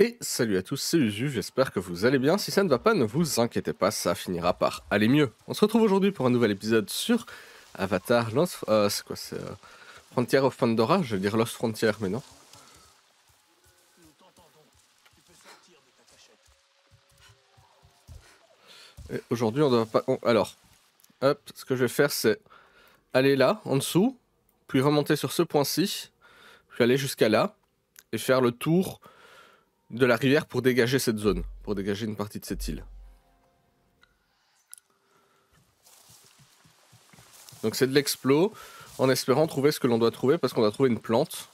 Et salut à tous, c'est Usu, j'espère que vous allez bien. Si ça ne va pas, ne vous inquiétez pas, ça finira par aller mieux. On se retrouve aujourd'hui pour un nouvel épisode sur Avatar Frontiers of Pandora, je vais dire Lost Frontier, mais non. Et aujourd'hui, on doit pas... Alors, hop, ce que je vais faire, c'est aller là, en dessous, puis remonter sur ce point-ci, puis aller jusqu'à là, et faire le tour... de la rivière pour dégager cette zone, pour dégager une partie de cette île. Donc c'est de l'explo, en espérant trouver ce que l'on doit trouver, parce qu'on doit trouver une plante.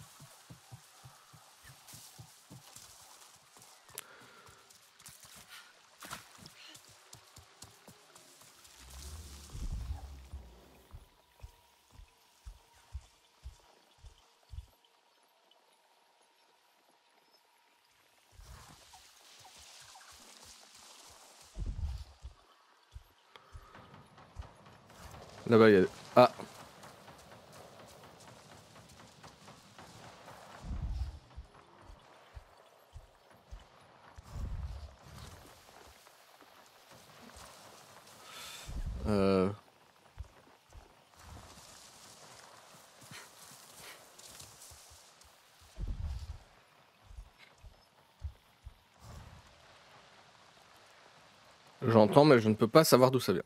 Là-bas, il y a... Ah! J'entends, mais je ne peux pas savoir d'où ça vient.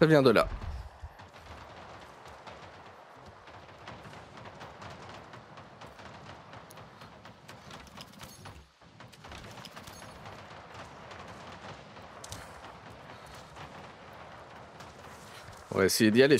Ça vient de là. On va essayer d'y aller.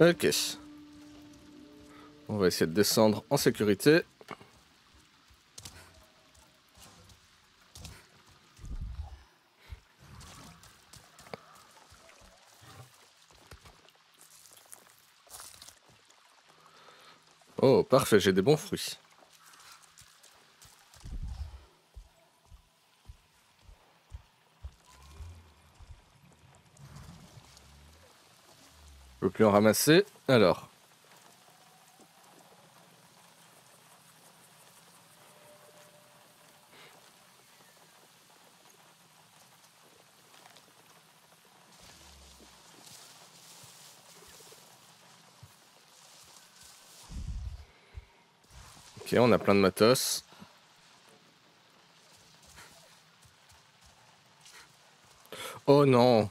Ok. On va essayer de descendre en sécurité. Oh, parfait, j'ai des bons fruits. Je peux plus en ramasser, alors. Ok, on a plein de matos. Oh non!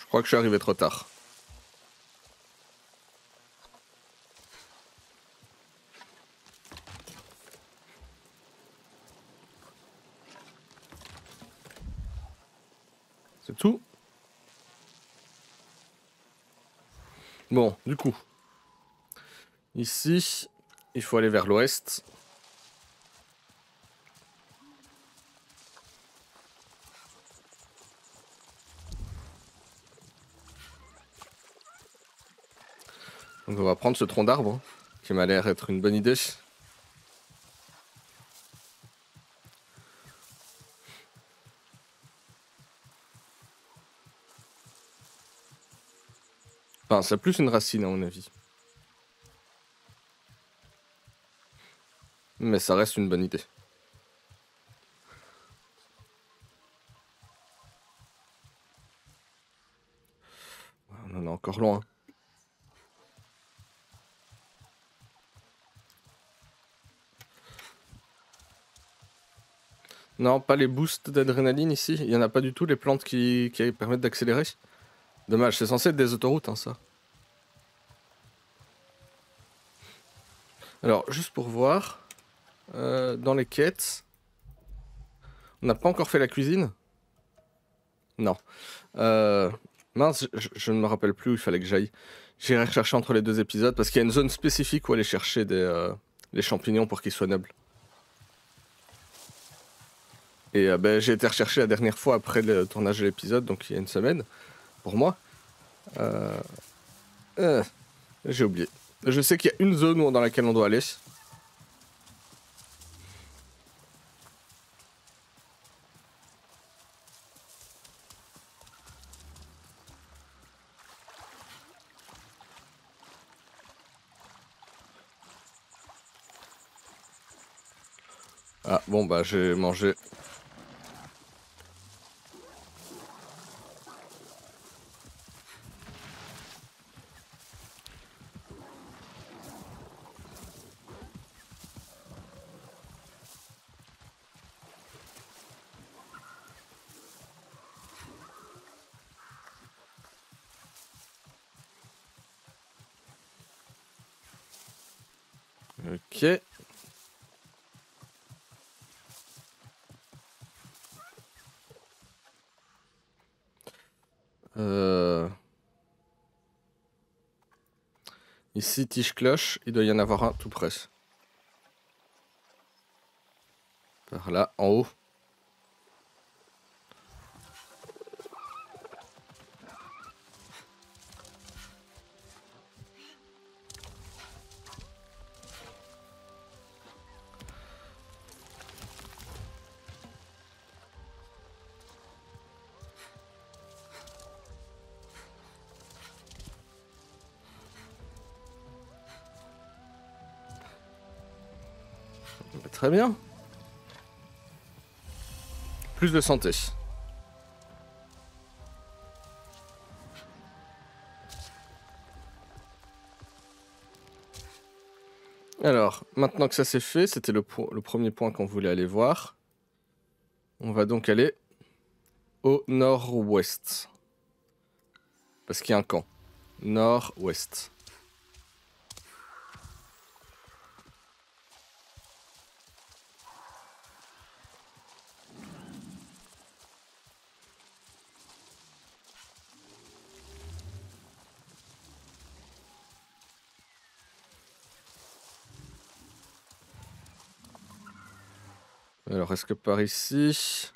Je crois que je suis arrivé trop tard. C'est tout. Bon, du coup. Ici, il faut aller vers l'ouest. Donc on va prendre ce tronc d'arbre, qui m'a l'air être une bonne idée. Enfin, c'est plus une racine à mon avis. Mais ça reste une bonne idée. On en est encore loin. Non, pas les boosts d'adrénaline ici. Il n'y en a pas du tout, les plantes qui permettent d'accélérer. Dommage, c'est censé être des autoroutes, hein, ça. Alors, juste pour voir, dans les quêtes, on n'a pas encore fait la cuisine? Non. Mince, je ne me rappelle plus où il fallait que j'aille. J'irai rechercher entre les deux épisodes, parce qu'il y a une zone spécifique où aller chercher des champignons pour qu'ils soient nobles. Et ben, j'ai été recherché la dernière fois après le tournage de l'épisode, donc il y a une semaine, pour moi. J'ai oublié. Je sais qu'il y a une zone dans laquelle on doit aller. Ah bon bah j'ai mangé. Ok. Ici, tige cloche, il doit y en avoir un tout près. Par là, en haut. Très bien. Plus de santé. Alors, maintenant que ça c'est fait, c'était le premier point qu'on voulait aller voir. On va donc aller au nord-ouest. Parce qu'il y a un camp. Nord-ouest. Alors, est-ce que par ici,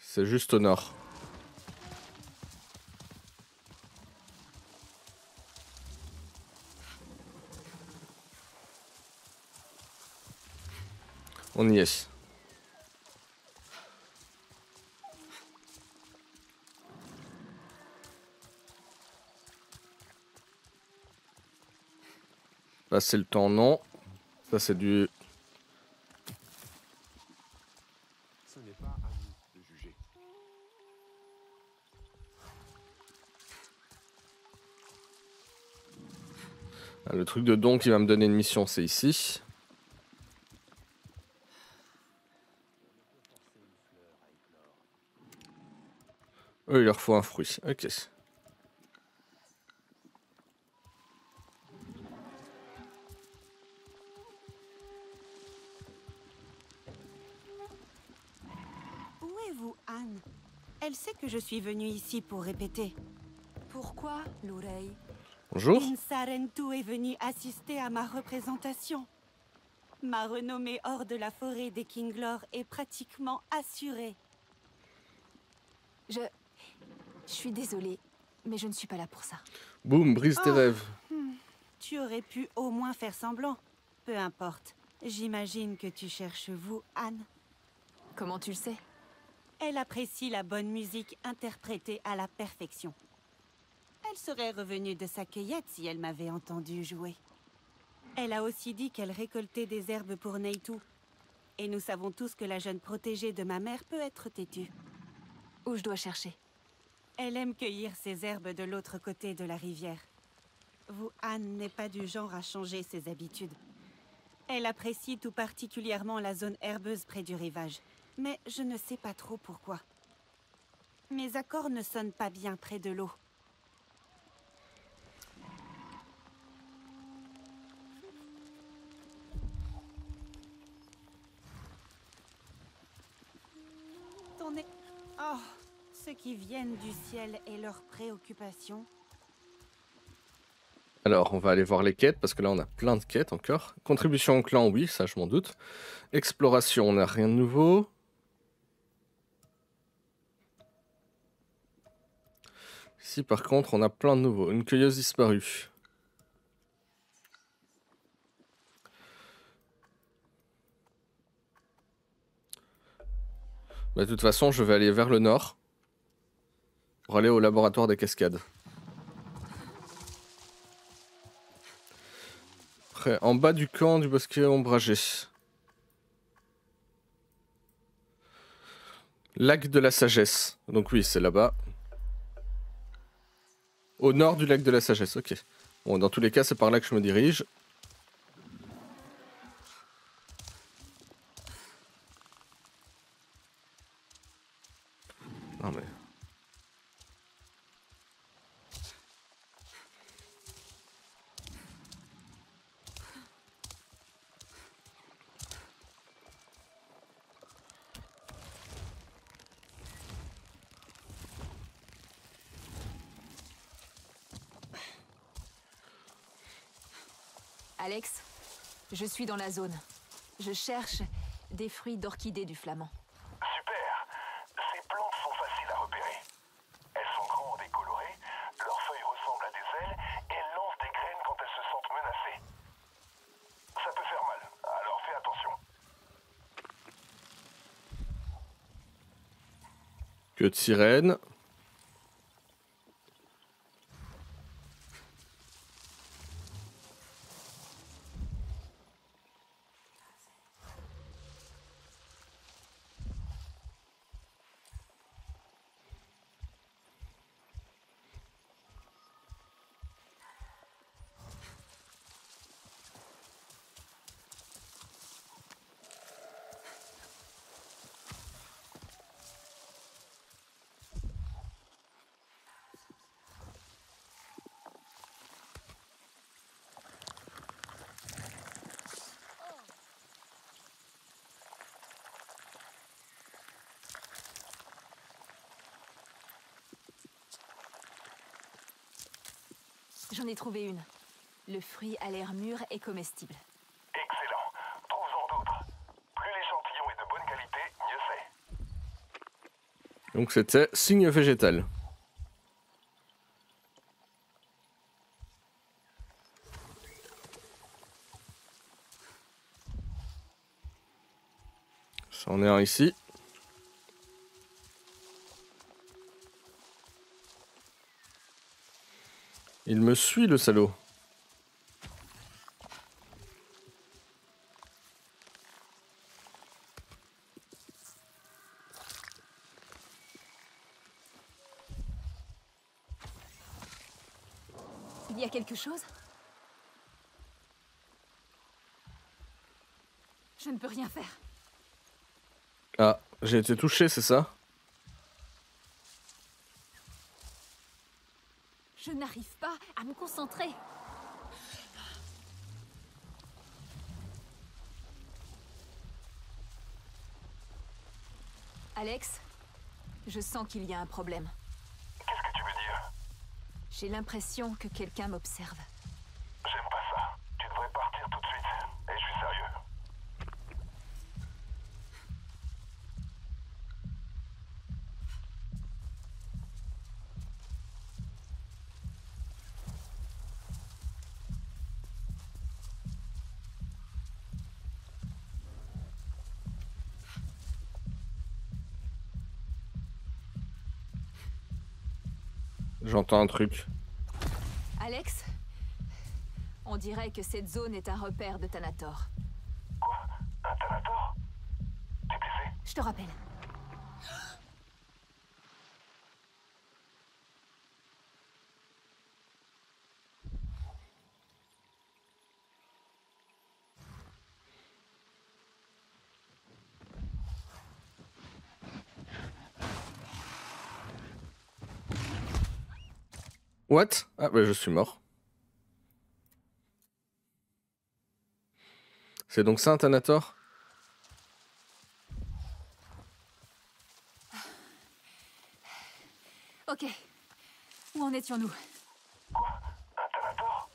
c'est juste au nord? On y est. Passer le temps, non. Ça, c'est du... Le truc de don qui va me donner une mission, c'est ici. Eux, il leur faut un fruit. Ok. Où est-vous, Anne? Elle sait que je suis venue ici pour répéter. Pourquoi l'oreille? Bonjour. Sa'rentu est venue assister à ma représentation. Ma renommée hors de la forêt des Kinglor est pratiquement assurée. Je suis désolée, mais je ne suis pas là pour ça. Boum, brise tes rêves. Tu aurais pu au moins faire semblant. Peu importe. J'imagine que tu cherches vous, Anne. Comment tu le sais? Elle apprécie la bonne musique interprétée à la perfection. Elle serait revenue de sa cueillette si elle m'avait entendu jouer. Elle a aussi dit qu'elle récoltait des herbes pour Neitu, Et nous savons tous que la jeune protégée de ma mère peut être têtue. Où je dois chercher? Elle aime cueillir ses herbes de l'autre côté de la rivière. Vous, Anne, n'est pas du genre à changer ses habitudes. Elle apprécie tout particulièrement la zone herbeuse près du rivage. Mais je ne sais pas trop pourquoi. Mes accords ne sonnent pas bien près de l'eau. Oh, ceux qui viennent du ciel et leurs préoccupations. Alors, on va aller voir les quêtes, parce que là, on a plein de quêtes encore. Contribution au clan, oui, ça, je m'en doute. Exploration, on n'a rien de nouveau. Ici, par contre, on a plein de nouveaux. Une cueilleuse disparue. Bah, de toute façon, je vais aller vers le nord pour aller au laboratoire des cascades. Après, en bas du camp du bosquet ombragé. Lac de la sagesse. Donc oui, c'est là-bas. Au nord du lac de la sagesse, ok. Bon, dans tous les cas, c'est par là que je me dirige. Non mais... Alex, je suis dans la zone. Je cherche des fruits d'orchidées du flamand. Queue de sirène. J'en ai trouvé une. Le fruit a l'air mûr et comestible. Excellent. Trouve-en d'autres. Plus l'échantillon est de bonne qualité, mieux c'est. Donc c'était signe végétal. J'en ai un ici. Il me suit, le salaud. Il y a quelque chose? Je ne peux rien faire. Ah, j'ai été touché, c'est ça? Je n'arrive pas à me concentrer. Alex, je sens qu'il y a un problème. Qu'est-ce que tu veux dire? J'ai l'impression que quelqu'un m'observe. J'aime pas ça. Tu devrais partir tout de suite. Et je suis sérieux. J'entends un truc. Alex, on dirait que cette zone est un repère de Thanator. Quoi? Un Thanator? Je te rappelle. What? Ah bah je suis mort. C'est donc ça un Thanator? Ok. Où en étions-nous? Quoi? Un Thanator?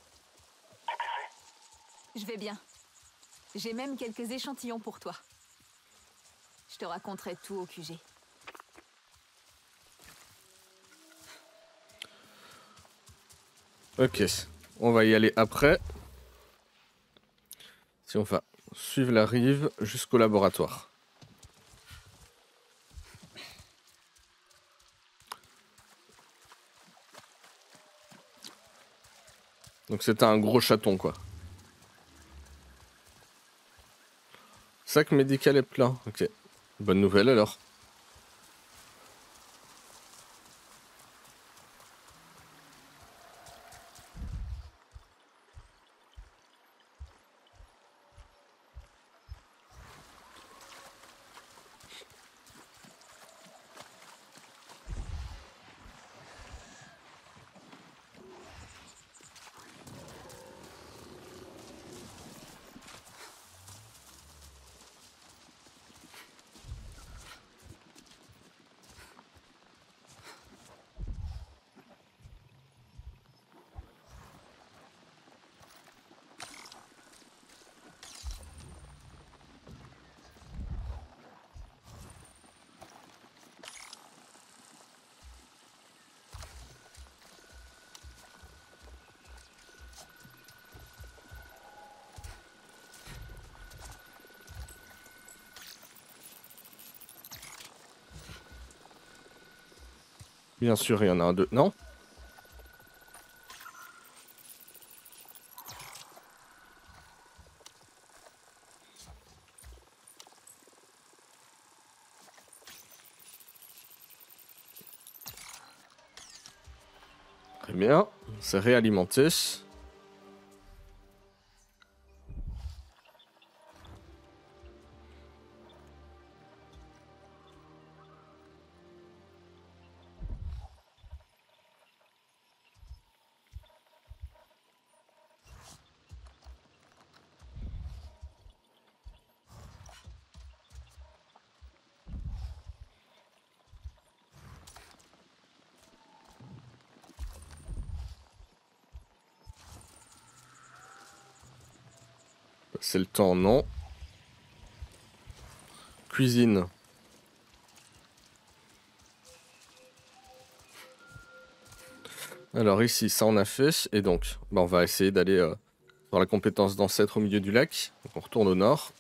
T'es blessé? Je vais bien. J'ai même quelques échantillons pour toi. Je te raconterai tout au QG. Ok, on va y aller après. Si on va suivre la rive jusqu'au laboratoire. Donc c'était un gros chaton quoi. Sac médical est plein, ok. Bonne nouvelle alors. Bien sûr, il y en a un, deux. Non? Très bien, c'est réalimenté. C'est le temps, non. Cuisine. Alors ici, ça on a fait. Et donc, bah on va essayer d'aller dans la compétence d'ancêtre au milieu du lac. Donc on retourne au nord.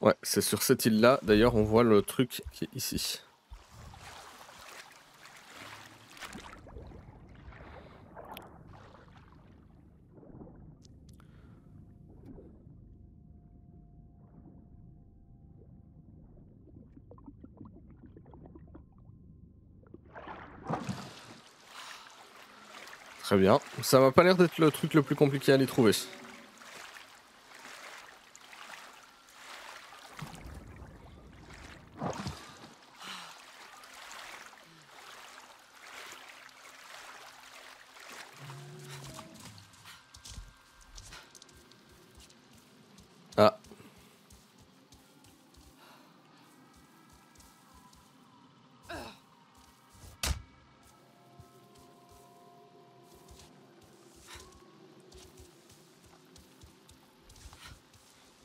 Ouais, c'est sur cette île-là. D'ailleurs, on voit le truc qui est ici. Très bien. Ça m'a pas l'air d'être le truc le plus compliqué à aller trouver.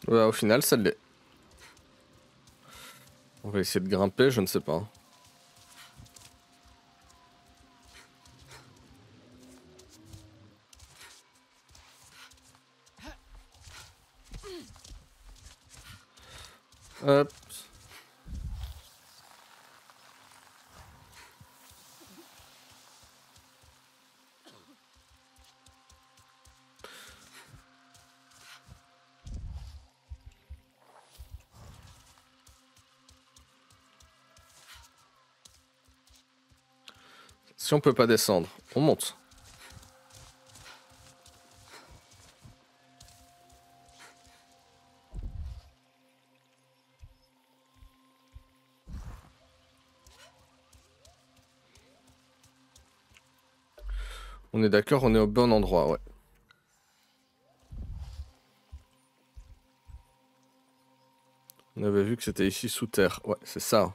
Ouais, au final, ça l'est. On va essayer de grimper, je ne sais pas. Hop. Si on peut pas descendre, on monte. On est d'accord, on est au bon endroit, ouais. On avait vu que c'était ici sous terre, ouais, c'est ça.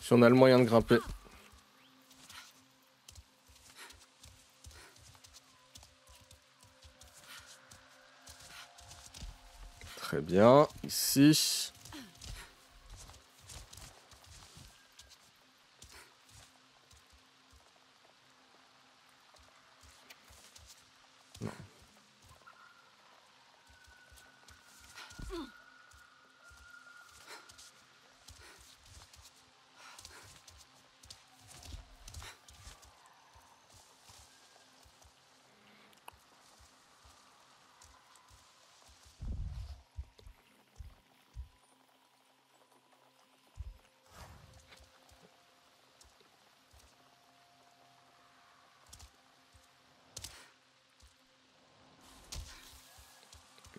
Si on a le moyen de grimper. Très bien, ici. Non.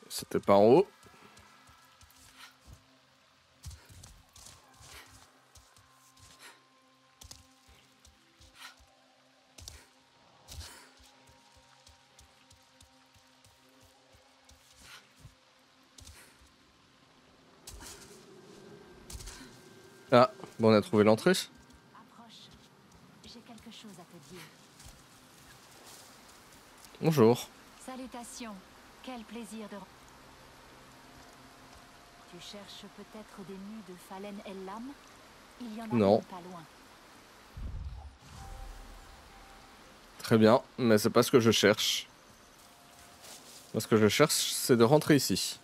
C'était pas en haut. Ah, bon, on a trouvé l'entrée. Approche. J'ai quelque chose à te dire. Bonjour. Salutations. Quel plaisir de... Tu cherches peut-être des nus de Falen El-Lam? Il y en a non. Pas loin. Très bien, mais c'est pas ce que je cherche. Ce que je cherche, c'est de rentrer ici.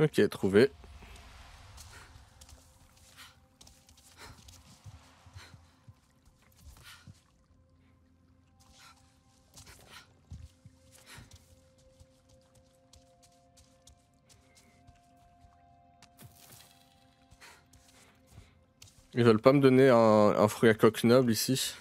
Ok, trouvé. Ils veulent pas me donner un fruit à coque noble ici.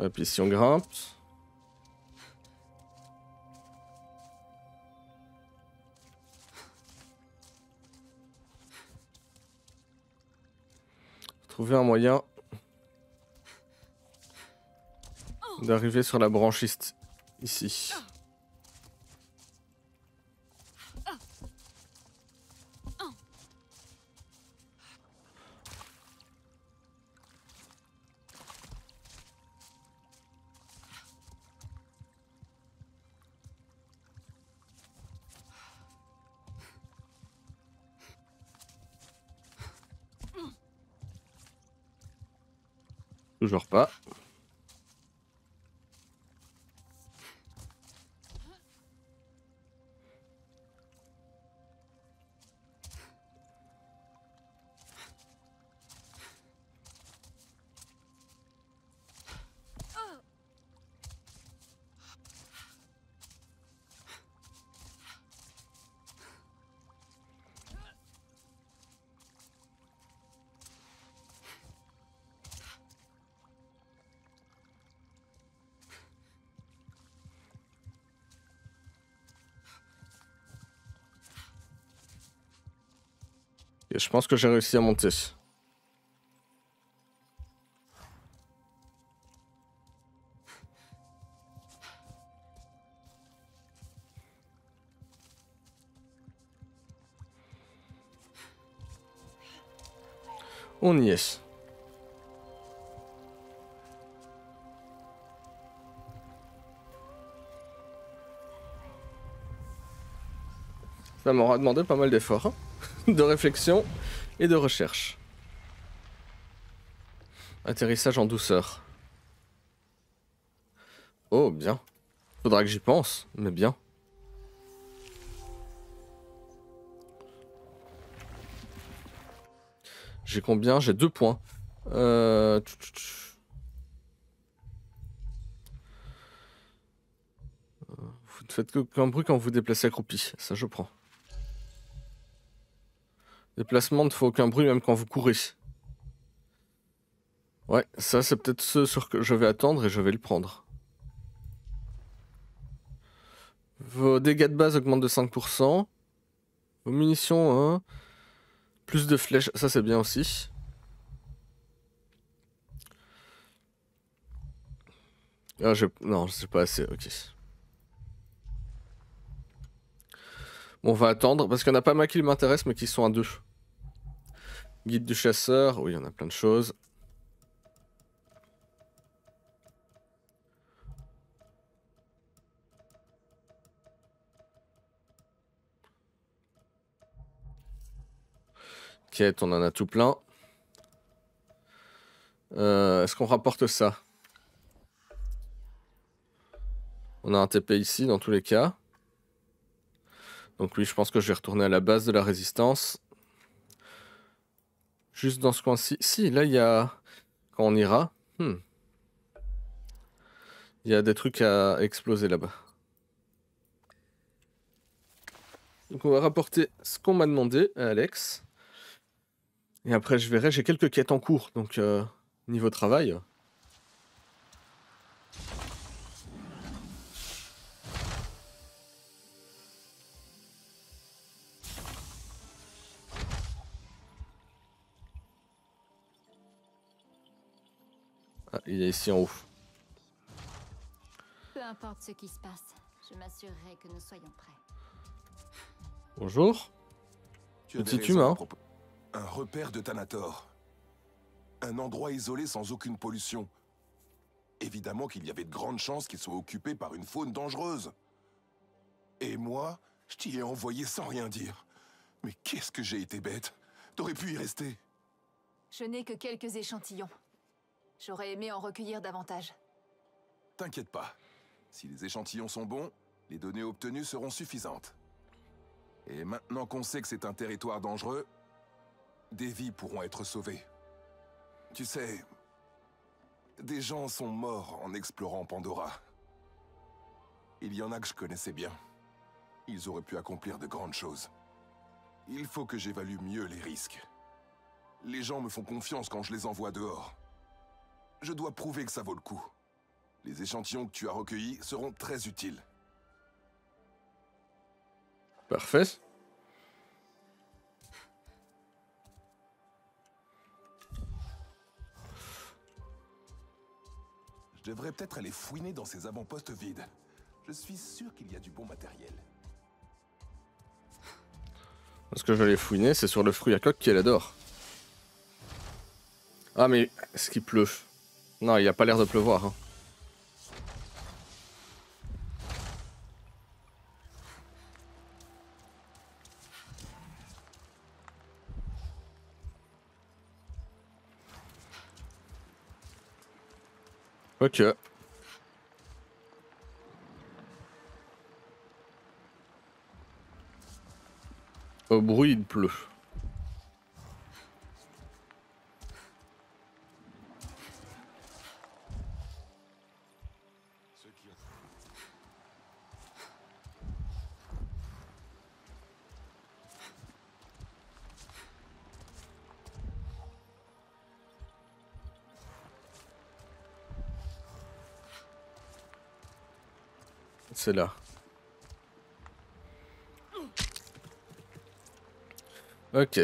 Et puis si on grimpe... Trouver un moyen... d'arriver sur la branche ici. Toujours pas. Et je pense que j'ai réussi à monter. On y est. Ça m'aura demandé pas mal d'efforts, hein, de réflexion et de recherche. Atterrissage en douceur. Oh, bien. Faudra que j'y pense, mais bien. J'ai combien? J'ai 2 points. Vous ne faites aucun bruit quand vous vous déplacez accroupi. Ça, je prends. Déplacement ne fait aucun bruit même quand vous courez. Ouais, ça, c'est peut-être ce sur que je vais attendre et je vais le prendre. Vos dégâts de base augmentent de 5%. Vos munitions, hein. Plus de flèches, ça c'est bien aussi. Ah, non, c'est pas assez, ok. Bon, on va attendre, parce qu'il y en a pas mal qui m'intéressent, mais qui sont à 2. Guide du chasseur, oui, il y en a plein de choses. Quête, on en a tout plein. Est-ce qu'on rapporte ça? On a un TP ici dans tous les cas. Donc oui, je pense que je vais retourner à la base de la résistance. Juste dans ce coin-ci. Si, là il y a... Quand on ira... Il y a des trucs à exploser là-bas. Donc on va rapporter ce qu'on m'a demandé à Alex. Et après je verrai, j'ai quelques quêtes en cours, donc niveau travail. Ah, il est ici en haut. Peu importe ce qui se passe, je m'assurerai que nous soyons prêts. Bonjour. Petit humain. Un repère de Thanator. Un endroit isolé sans aucune pollution. Évidemment qu'il y avait de grandes chances qu'il soit occupé par une faune dangereuse. Et moi, je t'y ai envoyé sans rien dire. Mais qu'est-ce que j'ai été bête. T'aurais pu y rester. Je n'ai que quelques échantillons. J'aurais aimé en recueillir davantage. T'inquiète pas. Si les échantillons sont bons, les données obtenues seront suffisantes. Et maintenant qu'on sait que c'est un territoire dangereux, des vies pourront être sauvées. Tu sais, des gens sont morts en explorant Pandora. Il y en a que je connaissais bien. Ils auraient pu accomplir de grandes choses. Il faut que j'évalue mieux les risques. Les gens me font confiance quand je les envoie dehors. Je dois prouver que ça vaut le coup. Les échantillons que tu as recueillis seront très utiles. Parfait. Je devrais peut-être aller fouiner dans ces avant-postes vides. Je suis sûr qu'il y a du bon matériel. Parce que je l'ai fouiner, c'est sur le fruit à coque qu'elle adore. Ah mais, est-ce qu'il pleut? Non, il n'y a pas l'air de pleuvoir. Hein. Ok. Au bruit, il pleut. C'est là. Ok.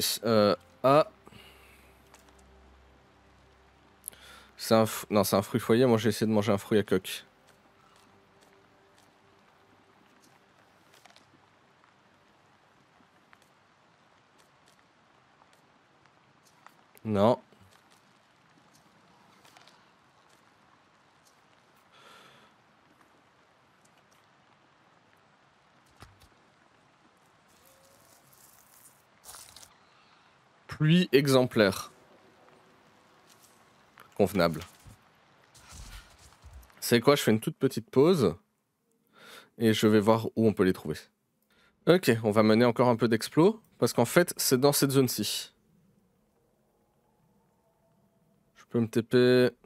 Ah. C'est un... Non, c'est un fruit foyer. Moi, j'ai essayé de manger un fruit à coque. Non. Pluie exemplaire. Convenable. C'est quoi? Je fais une toute petite pause. Et je vais voir où on peut les trouver. Ok, on va mener encore un peu d'explo. Parce qu'en fait, c'est dans cette zone-ci. Je peux me TP.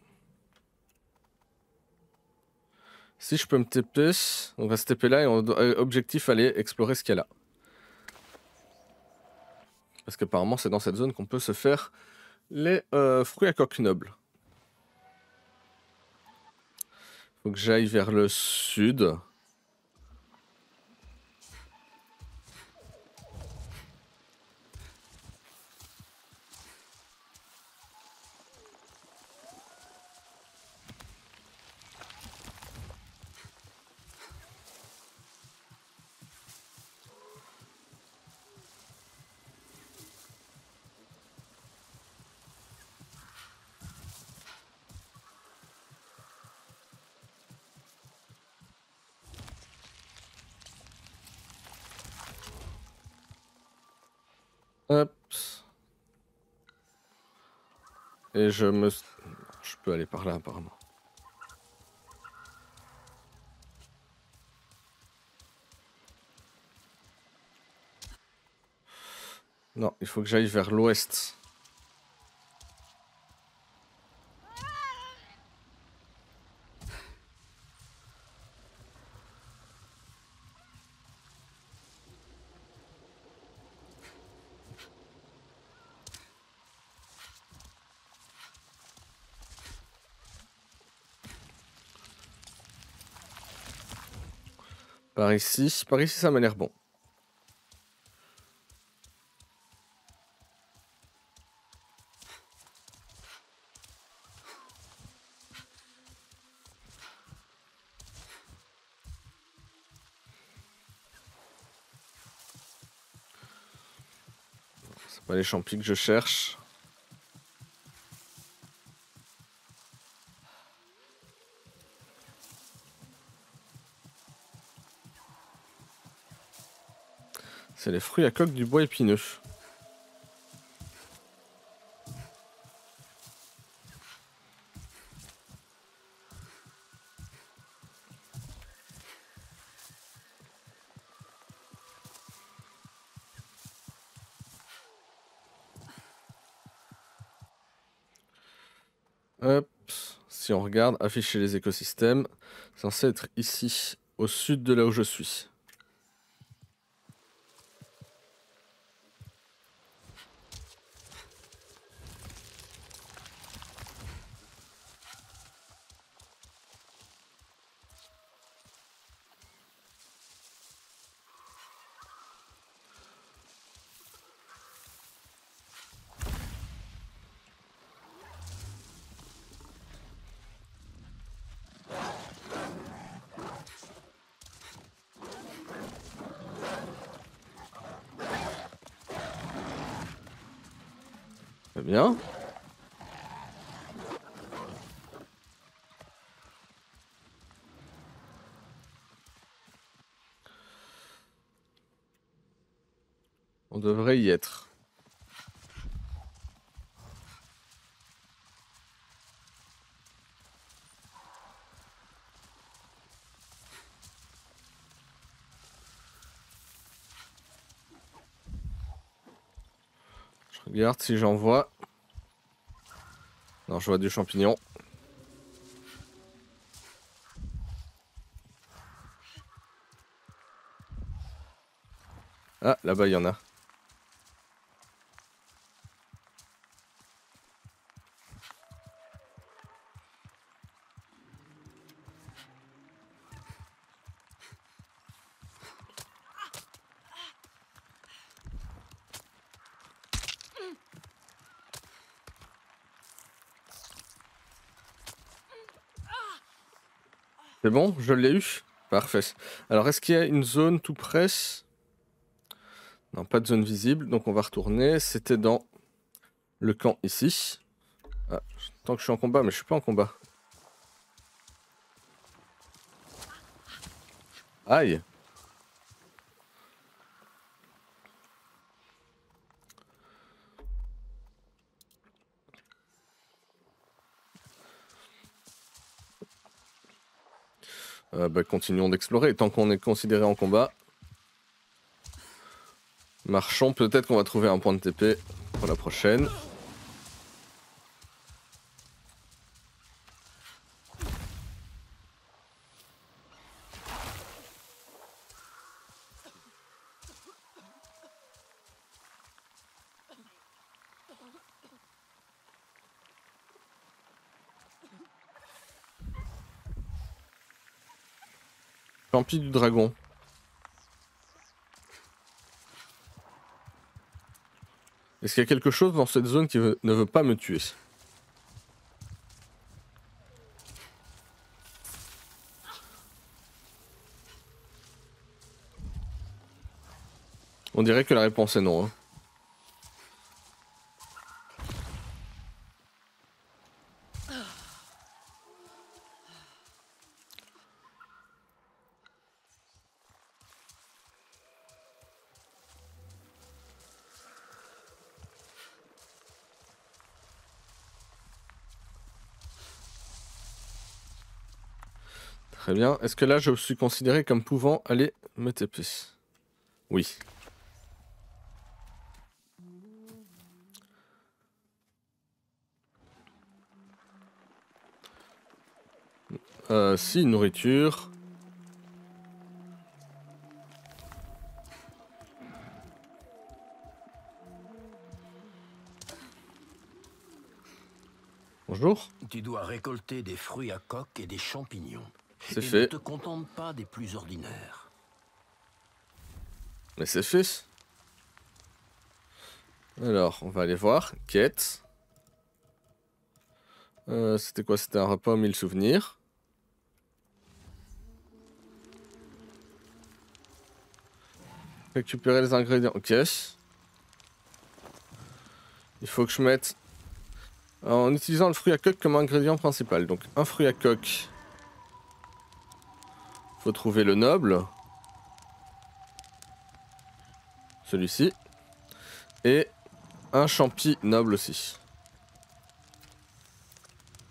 Si je peux me TP, on va se TP là et on objectif aller explorer ce qu'il y a là. Parce qu'apparemment, c'est dans cette zone qu'on peut se faire les fruits à coque noble. Faut que j'aille vers le sud. Et je peux aller par là apparemment. Non, il faut que j'aille vers l'ouest. Par ici ça m'a l'air bon. C'est pas les champis que je cherche. C'est les fruits à coque du bois épineux. Hop. Si on regarde, afficher les écosystèmes, c'est censé être ici, au sud de là où je suis. Bien. On devrait y être. Je regarde si j'en vois. Non, je vois du champignon. Ah, là-bas, il y en a. C'est bon, je l'ai eu. Parfait. Alors, est-ce qu'il y a une zone tout près? Non, pas de zone visible. Donc, on va retourner. C'était dans le camp ici. Ah, tant que je suis en combat, mais je suis pas en combat. Aïe. Bah, continuons d'explorer. Tant qu'on est considéré en combat, marchons. Peut-être qu'on va trouver un point de TP pour la prochaine. Champi du dragon. Est-ce qu'il y a quelque chose dans cette zone qui ne veut pas me tuer? On dirait que la réponse est non. Hein. Très bien. Est-ce que là, je suis considéré comme pouvant aller me TP? Oui. Si, nourriture. Bonjour. Tu dois récolter des fruits à coque et des champignons. C'est fait. Ne te contente pas des plus ordinaires. Mais c'est fait. Alors, on va aller voir. Quête. C'était quoi? C'était un repas aux 1000 souvenirs. Récupérer les ingrédients. Ok. Il faut que je mette... En utilisant le fruit à coque comme ingrédient principal. Donc, un fruit à coque... Faut trouver le noble, celui-ci, et un champi noble aussi.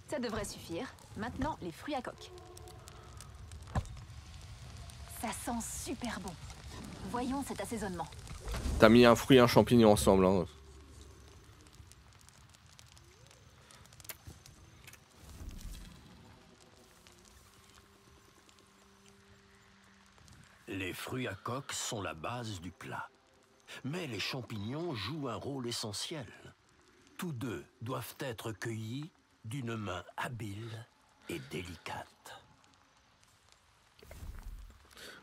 Ça devrait suffire. Maintenant, les fruits à coque. Ça sent super bon. Voyons cet assaisonnement. T'as mis un fruit et un champignon ensemble. Hein. Les fruits à coque sont la base du plat. Mais les champignons jouent un rôle essentiel. Tous deux doivent être cueillis d'une main habile et délicate.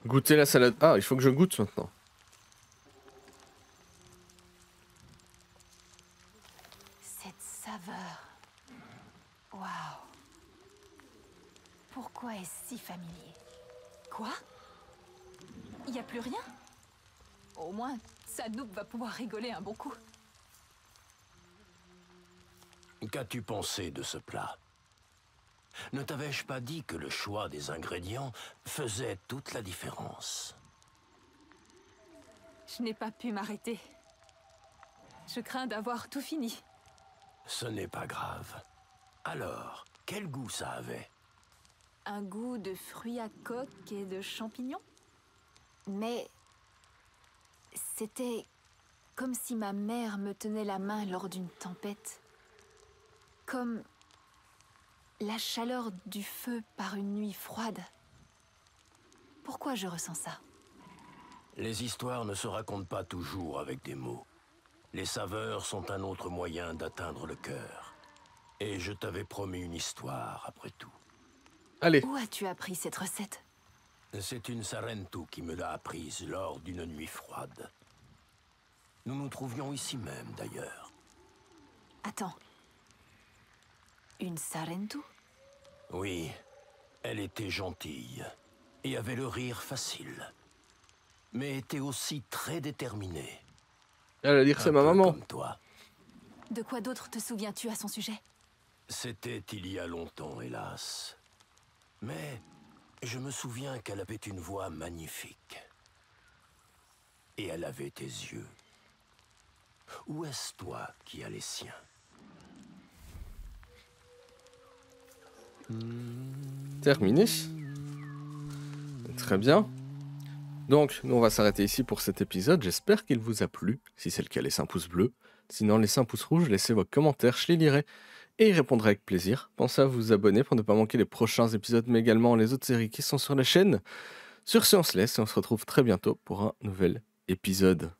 Goûter la salade. Ah, il faut que je goûte maintenant. Cette saveur. Waouh. Pourquoi est-ce si familier? Quoi ? Il n'y a plus rien? Au moins, Sanouk va pouvoir rigoler un bon coup. Qu'as-tu pensé de ce plat? Ne t'avais-je pas dit que le choix des ingrédients faisait toute la différence? Je n'ai pas pu m'arrêter. Je crains d'avoir tout fini. Ce n'est pas grave. Alors, quel goût ça avait? Un goût de fruits à coque et de champignons? Mais c'était comme si ma mère me tenait la main lors d'une tempête. Comme la chaleur du feu par une nuit froide. Pourquoi je ressens ça? Les histoires ne se racontent pas toujours avec des mots. Les saveurs sont un autre moyen d'atteindre le cœur. Et je t'avais promis une histoire après tout. Allez. Où as-tu appris cette recette? C'est une Sa'rentu qui me l'a apprise lors d'une nuit froide. Nous nous trouvions ici même, d'ailleurs. Attends. Une Sa'rentu? Oui, Elle était gentille et avait le rire facile, mais était aussi très déterminée. Elle a dit que c'est ma maman. Comme toi. De quoi d'autre te souviens-tu à son sujet? C'était il y a longtemps, hélas. Mais je me souviens qu'elle avait une voix magnifique. Et elle avait tes yeux. Où est-ce toi qui as les siens? Terminé. Très bien. Donc, nous on va s'arrêter ici pour cet épisode. J'espère qu'il vous a plu. Si c'est le cas, laissez un pouce bleu. Sinon, laissez un pouce rouge, laissez vos commentaires, je les lirai et y répondrai avec plaisir. Pensez à vous abonner pour ne pas manquer les prochains épisodes, mais également les autres séries qui sont sur la chaîne. Sur ce, on se laisse et on se retrouve très bientôt pour un nouvel épisode.